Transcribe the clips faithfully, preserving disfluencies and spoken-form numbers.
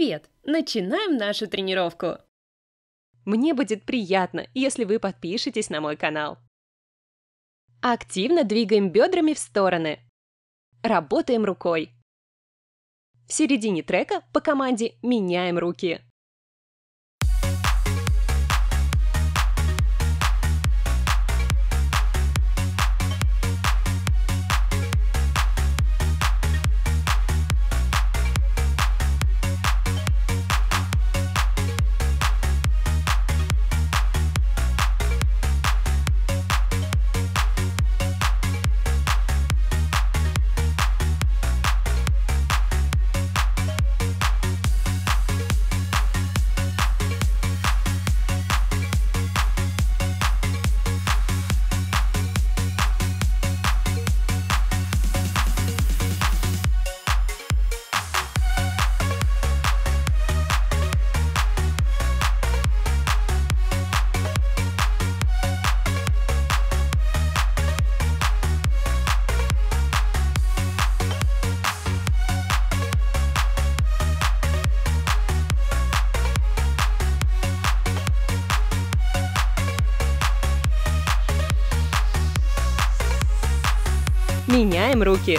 Привет! Начинаем нашу тренировку! Мне будет приятно, если вы подпишетесь на мой канал. Активно двигаем бедрами в стороны. Работаем рукой. В середине трека по команде меняем руки. Меняем руки.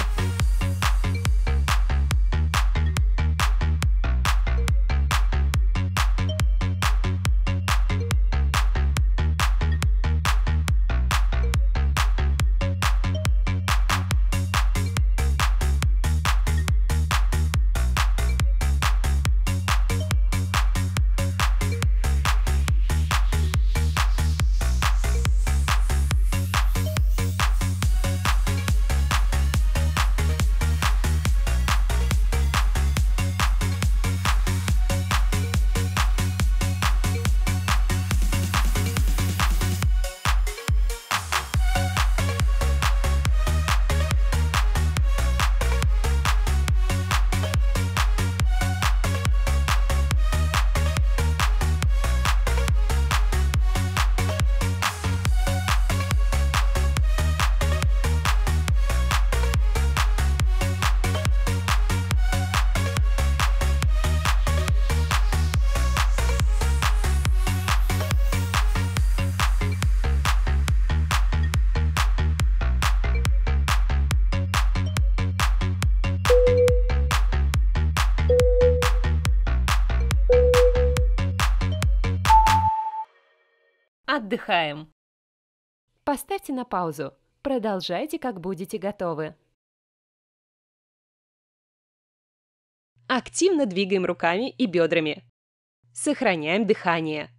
Отдыхаем. Поставьте на паузу. Продолжайте, как будете готовы. Активно двигаем руками и бедрами. Сохраняем дыхание.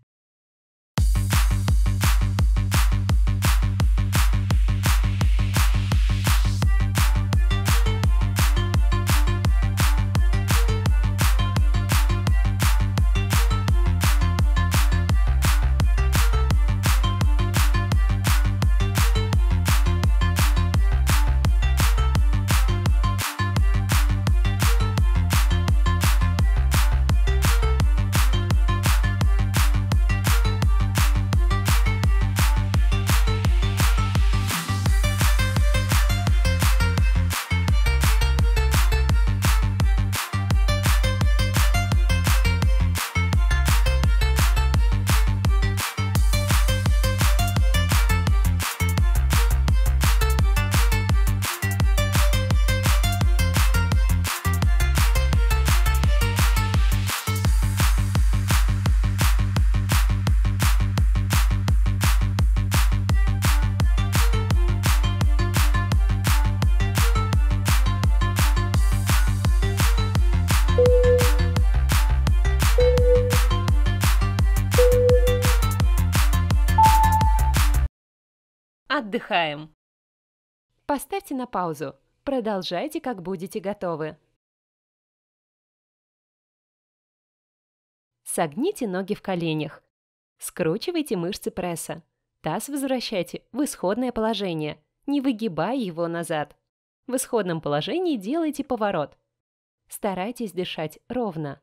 Отдыхаем. Поставьте на паузу. Продолжайте, как будете готовы. Согните ноги в коленях. Скручивайте мышцы пресса. Таз возвращайте в исходное положение, не выгибая его назад. В исходном положении делайте поворот. Старайтесь дышать ровно.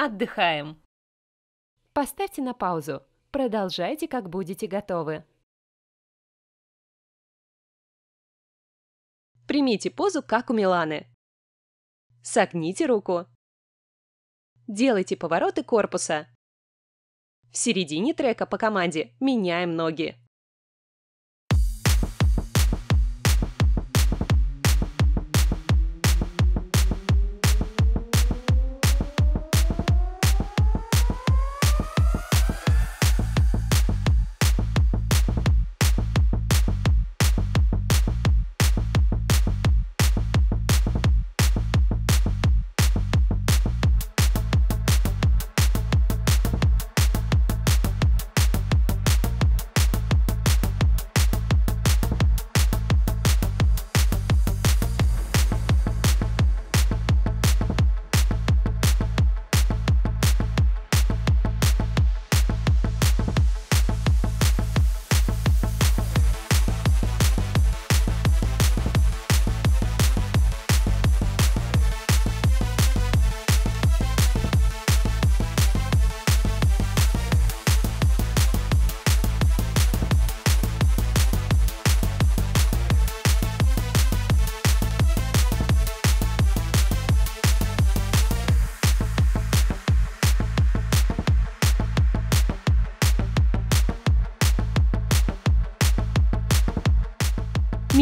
Отдыхаем. Поставьте на паузу. Продолжайте, как будете готовы. Примите позу, как у Миланы. Согните руку. Делайте повороты корпуса. В середине трека по команде меняем ноги.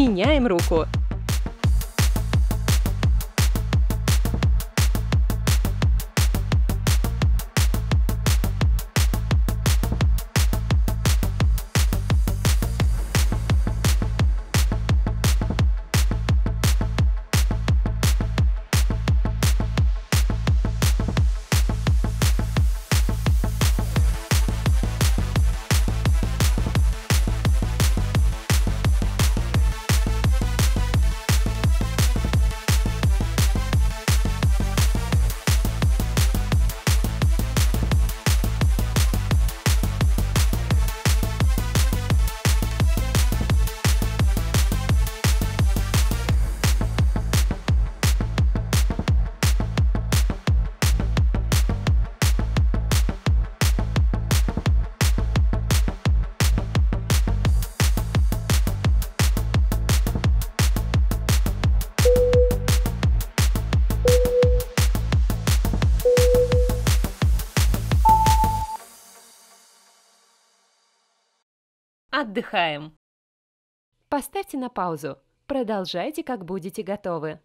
Меняем руку. Отдыхаем. Поставьте на паузу. Продолжайте, как будете готовы.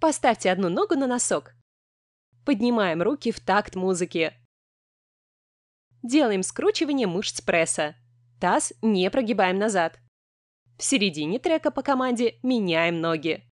Поставьте одну ногу на носок. Поднимаем руки в такт музыки. Делаем скручивание мышц пресса. Таз не прогибаем назад. В середине трека по команде меняем ноги.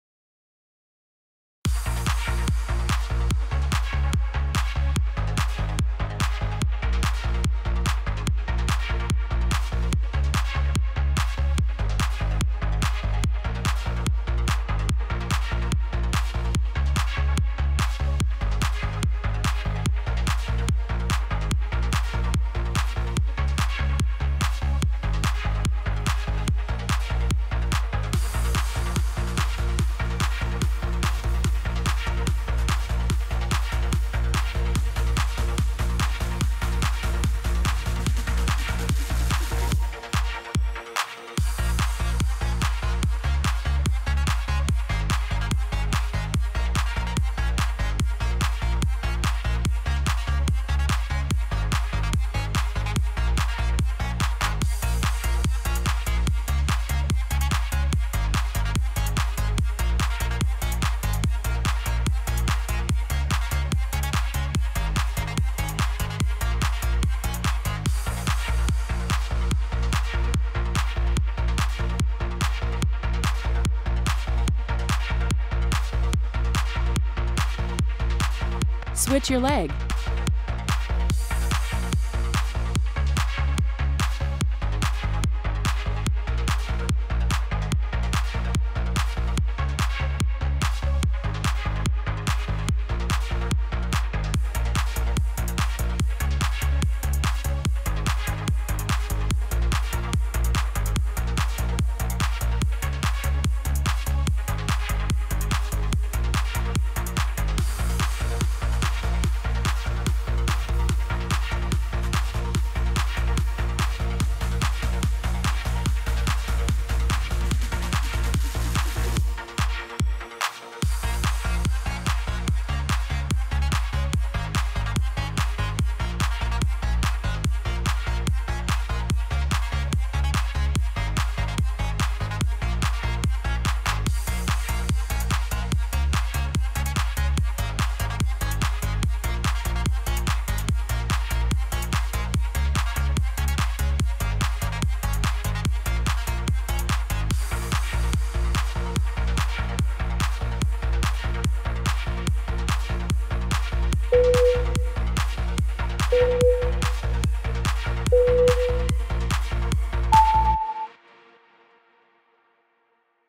Switch your leg.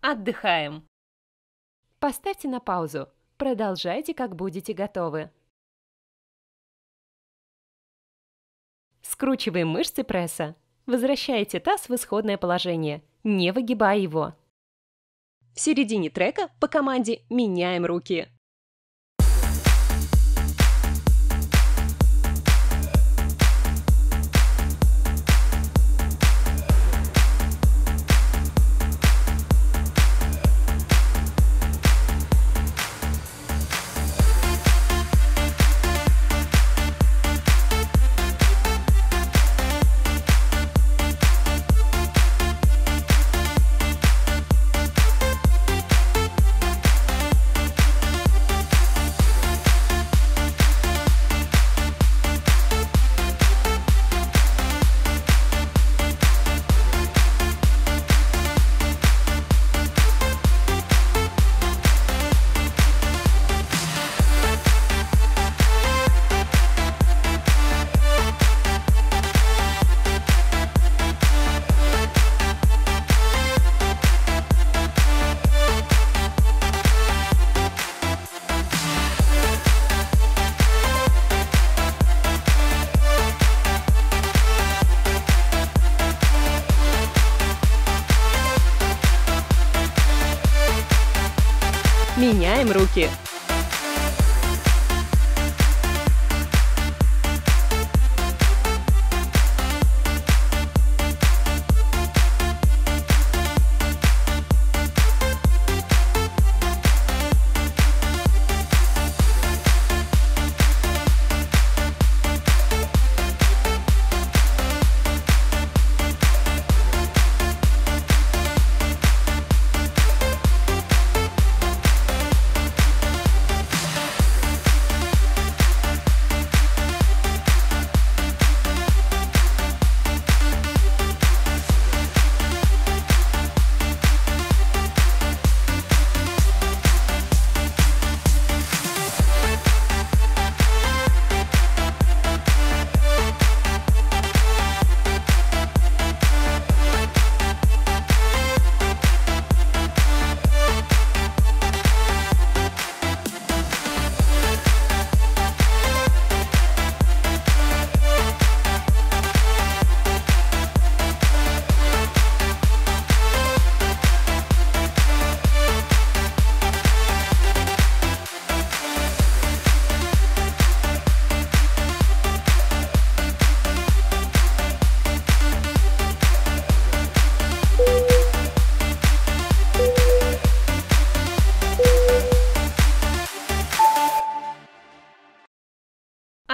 Отдыхаем. Поставьте на паузу. Продолжайте, как будете готовы. Скручиваем мышцы пресса. Возвращайте таз в исходное положение, не выгибая его. В середине трека по команде меняем руки. Меняем руки.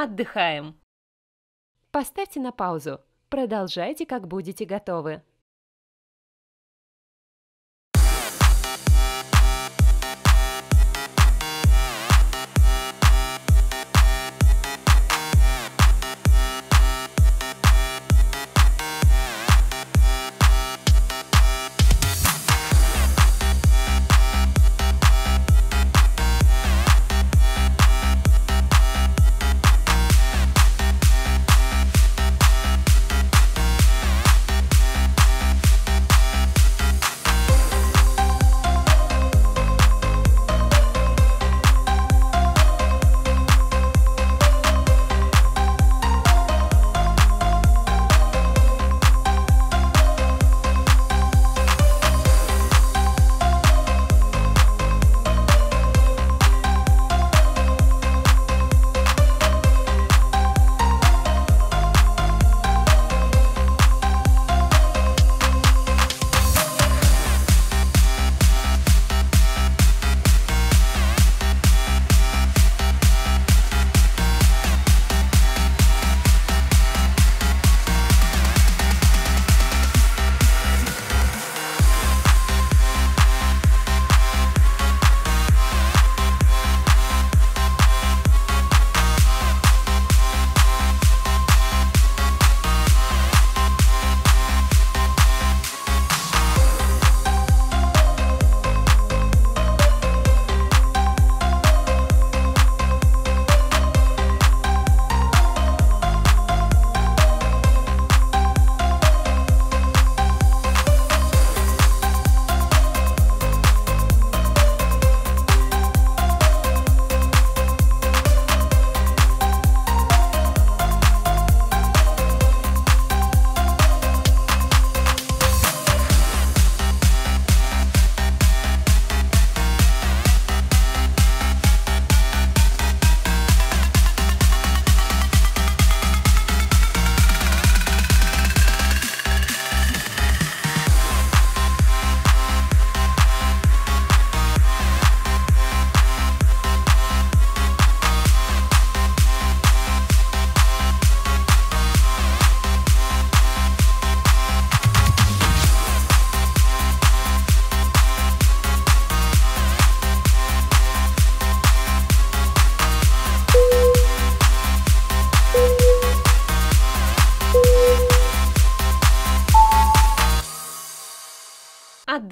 Отдыхаем. Поставьте на паузу. Продолжайте, как будете готовы.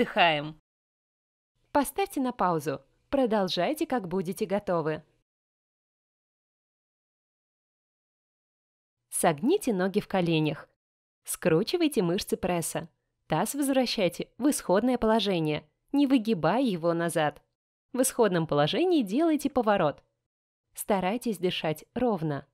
Отдыхаем. Поставьте на паузу. Продолжайте, как будете готовы. Согните ноги в коленях. Скручивайте мышцы пресса. Таз возвращайте в исходное положение, не выгибая его назад. В исходном положении делайте поворот. Старайтесь дышать ровно.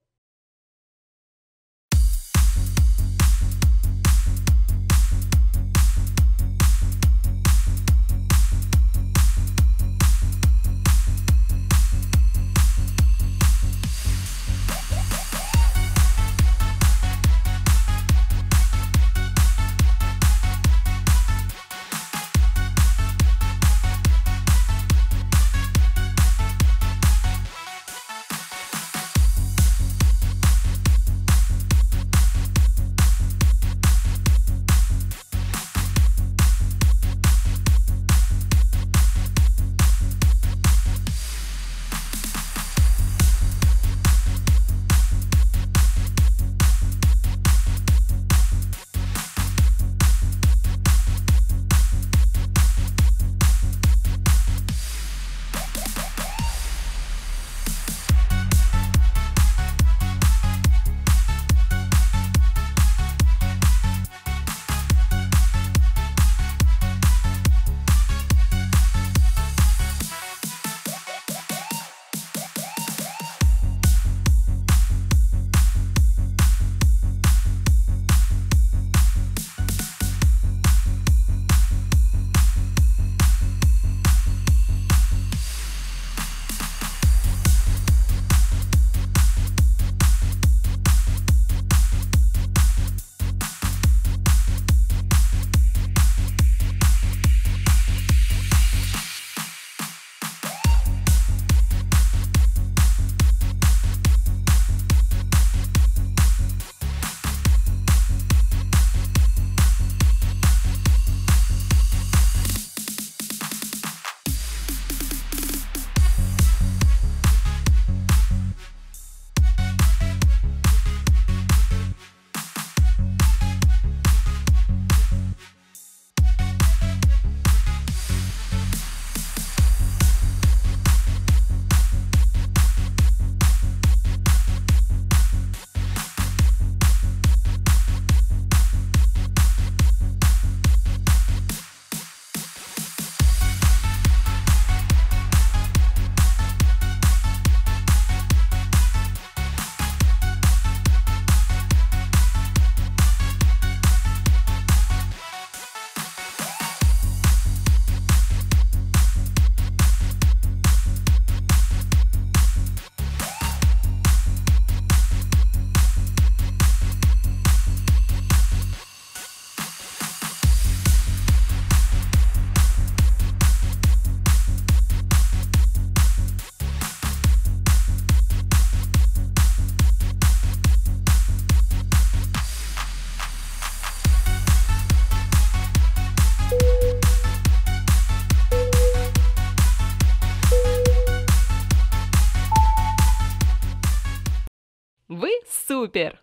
Супер!